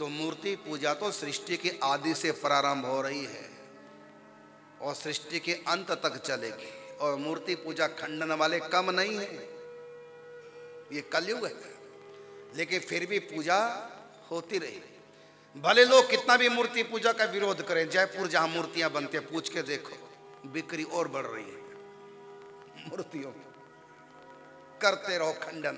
तो मूर्ति पूजा तो सृष्टि के आदि से प्रारंभ हो रही है और सृष्टि के अंत तक चलेगी। और मूर्ति पूजा खंडन वाले कम नहीं है, ये कलयुग है, लेकिन फिर भी पूजा होती रही। भले लोग कितना भी मूर्ति पूजा का विरोध करें, जयपुर जहां मूर्तियां बनती है पूछ के देखो, बिक्री और बढ़ रही है मूर्तियों। करते रहो खंडन,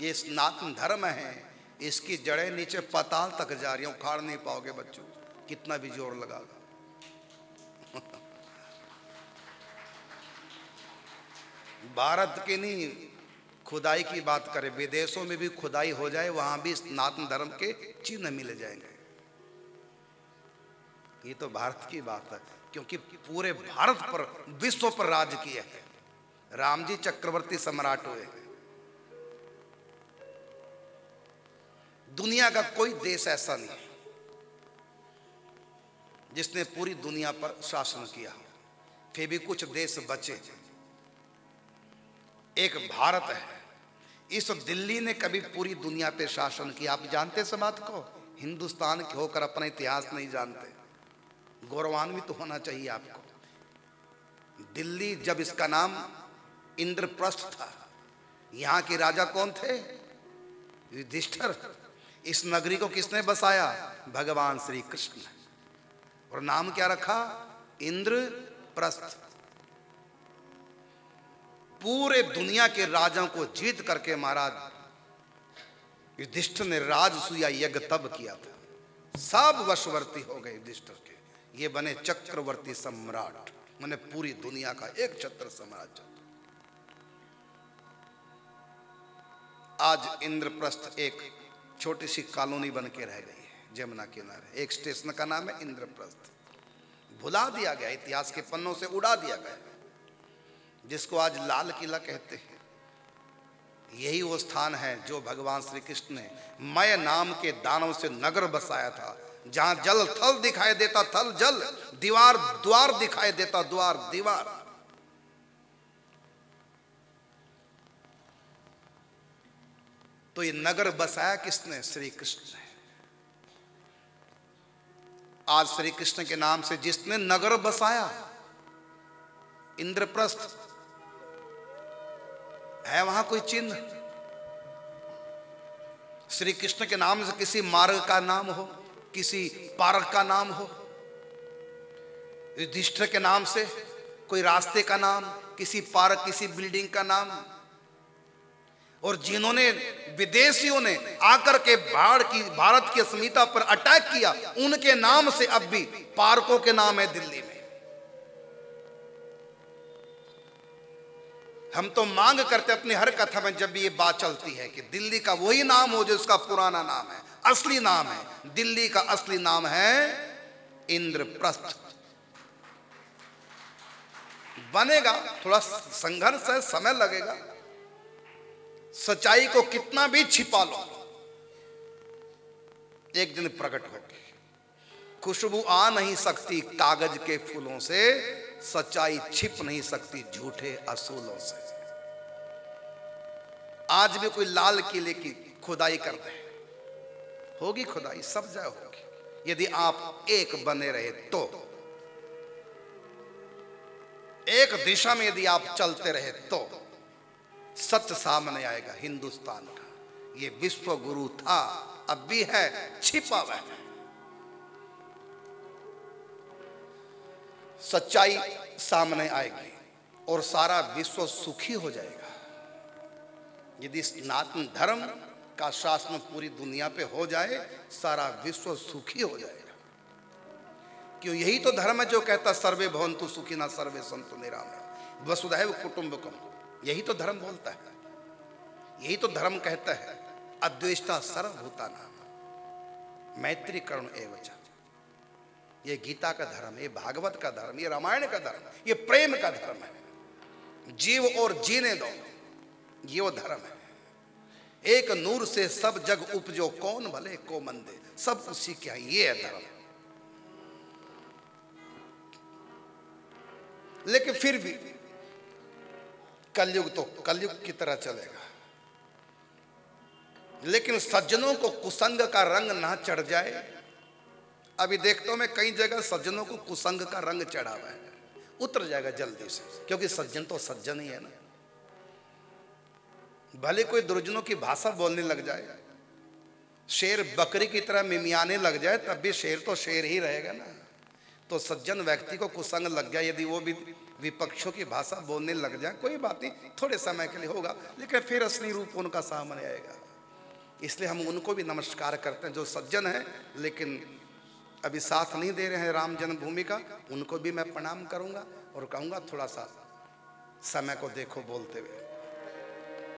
ये सनातन धर्म है, इसकी जड़ें नीचे पाताल तक जा रही है, उखाड़ नहीं पाओगे बच्चों कितना भी जोर लगा लो। भारत की नहीं, खुदाई की बात करें, विदेशों में भी खुदाई हो जाए वहां भी सनातन धर्म के चिन्ह मिले जाएंगे। ये तो भारत की बात है, क्योंकि पूरे भारत पर, विश्व पर राज किया है। रामजी चक्रवर्ती सम्राट हुए। दुनिया का कोई देश ऐसा नहीं है जिसने पूरी दुनिया पर शासन किया हो, फिर भी कुछ देश बचे, एक भारत है। इस दिल्ली ने कभी पूरी दुनिया पे शासन किया? आप जानते इस बात को? हिंदुस्तान के होकर अपना इतिहास नहीं जानते, गौरवान्वित होना चाहिए आपको। दिल्ली, जब इसका नाम इंद्रप्रस्थ था, यहाँ के राजा कौन थे? युधिष्ठिर। इस नगरी को किसने बसाया? भगवान श्री कृष्ण। और नाम क्या रखा? इंद्रप्रस्थ। पूरे दुनिया के राजाओं को जीत करके महाराज युधिष्ठिर ने राजसूया यज्ञ तब किया था, सब वशवर्ती हो गए युधिष्ठिर के, ये बने चक्रवर्ती सम्राट, माने पूरी दुनिया का एक छत्र साम्राज्य। आज इंद्रप्रस्थ एक छोटी सी कॉलोनी बन के रह गई है जमुना किनारे। एक स्टेशन का नाम है इंद्रप्रस्थ, भुला दिया गया, इतिहास के पन्नों से उड़ा दिया गया, जिसको आज लाल किला कहते हैं। यही वो स्थान है जो भगवान श्री कृष्ण ने मय नाम के दानव से नगर बसाया था, जहां जल थल दिखाई देता थल जल, दीवार द्वार दिखाई देता द्वार दीवार। तो ये नगर बसाया किसने? श्री कृष्ण ने। आज श्री कृष्ण के नाम से जिसने नगर बसाया, इंद्रप्रस्थ है, वहां कोई चिन्ह? श्री कृष्ण के नाम से किसी मार्ग का नाम हो, किसी पार्क का नाम हो, युधिष्ठिर के नाम से कोई रास्ते का नाम, किसी पार्क, किसी बिल्डिंग का नाम। और जिन्होंने विदेशियों ने आकर के भारत की अस्मिता पर अटैक किया, उनके नाम से अब भी पार्कों के नाम है दिल्ली में। हम तो मांग करते अपनी हर कथा में, जब ये बात चलती है कि दिल्ली का वही नाम हो जो इसका पुराना नाम है, असली नाम है। दिल्ली का असली नाम है इंद्रप्रस्थ। बनेगा, थोड़ा संघर्ष है, समय लगेगा। सच्चाई को कितना भी छिपा लो, एक दिन प्रकट होगी। खुशबू आ नहीं सकती कागज के फूलों से, सच्चाई छिप नहीं सकती झूठे असूलों से। आज भी कोई लाल किले की खुदाई कर दे, होगी खुदाई, सब जगह होगी, यदि आप एक बने रहे तो, एक दिशा में यदि आप चलते रहे तो सच सामने आएगा। हिंदुस्तान का ये विश्व गुरु था, अब भी है, छिपा हुआ है। सच्चाई सामने आएगी और सारा विश्व सुखी हो जाएगा, यदि सनातन धर्म का शासन पूरी दुनिया पे हो जाए, सारा विश्व सुखी हो जाएगा। क्यों? यही तो धर्म है जो कहता सर्वे भवन्तु सुखिनः सर्वे सन्तु निरामयाः, वसुधैव कुटुम्बकम। यही तो धर्म बोलता है, यही तो धर्म कहता है, अद्वेष्टा सर्वभूतानां मैत्री करुण एवच। ये गीता का धर्म, ये भागवत का धर्म, ये रामायण का धर्म, ये प्रेम का धर्म है। जीव और जीने दो, ये वो धर्म है। एक नूर से सब जग उपजो, कौन भले को मंदे, सब उसी क्या, ये है धर्म। लेकिन फिर भी कलयुग तो कलयुग की तरह चलेगा, लेकिन सज्जनों को कुसंग का रंग ना चढ़ जाए। अभी देखता हूं मैं कई जगह सज्जनों को कुसंग का रंग चढ़ा हुआ है, उतर जाएगा जल्दी से, क्योंकि सज्जन तो सज्जन ही है ना। भले कोई दुर्जनों की भाषा बोलने लग जाए, शेर बकरी की तरह मिमियाने लग जाए, तब भी शेर तो शेर ही रहेगा ना। तो सज्जन व्यक्ति को कुसंग लग जाए, यदि वो भी विपक्षों की भाषा बोलने लग जाए, कोई बात नहीं, थोड़े समय के लिए होगा, लेकिन फिर असली रूप उनका सामने आएगा। इसलिए हम उनको भी नमस्कार करते हैं जो सज्जन हैं, लेकिन अभी साथ नहीं दे रहे हैं राम जन्मभूमि का, उनको भी मैं प्रणाम करूंगा और कहूंगा थोड़ा सा समय को देखो बोलते हुए।